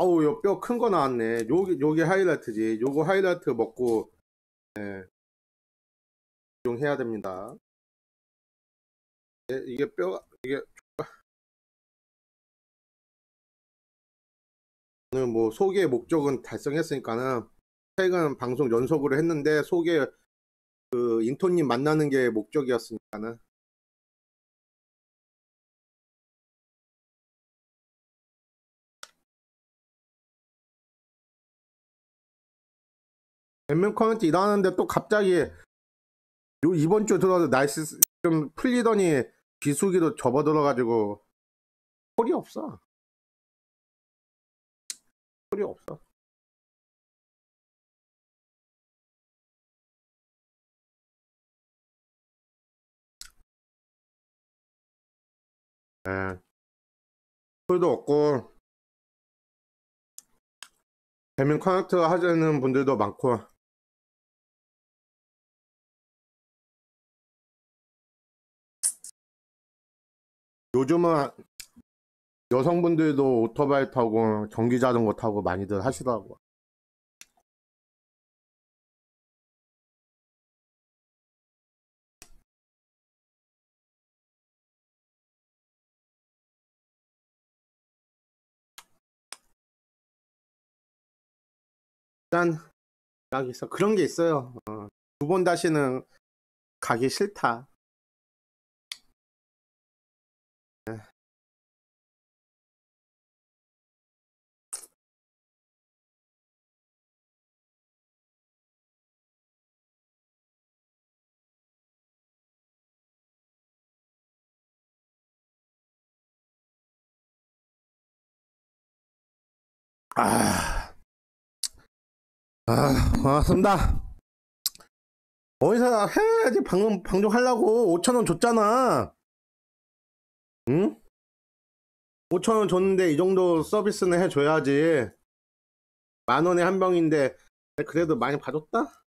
아우 요 뼈 큰 거 나왔네. 요게 하이라이트지. 요거 하이라이트 먹고 네, 이용해야 됩니다. 네, 이게 뼈가 이게 오늘 뭐 소개 목적은 달성했으니까는 최근 방송 연속으로 했는데 소개 그 인턴님 만나는 게 목적이었으니까는. 몇몇 커뮤니티 일하는데 또 갑자기 요 이번 주 들어서 날씨 좀 풀리더니 비수기로 접어들어가지고 콜이 없어. 콜이 없어. 네. 콜도 없고 대면 커넥트 하시는 분들도 많고. 요즘은 여성분들도 오토바이 타고 전기자전거 타고 많이들 하시더라고. 일단 딱 있어. 그런 게 있어요. 두 번 다시는 가기 싫다. 고맙습니다. 어디서 해야지. 방금 방종하려고 5,000원 줬잖아. 응? 5,000원 줬는데 이 정도 서비스는 해줘야지. 10,000원에 한 병인데 그래도 많이 봐줬다?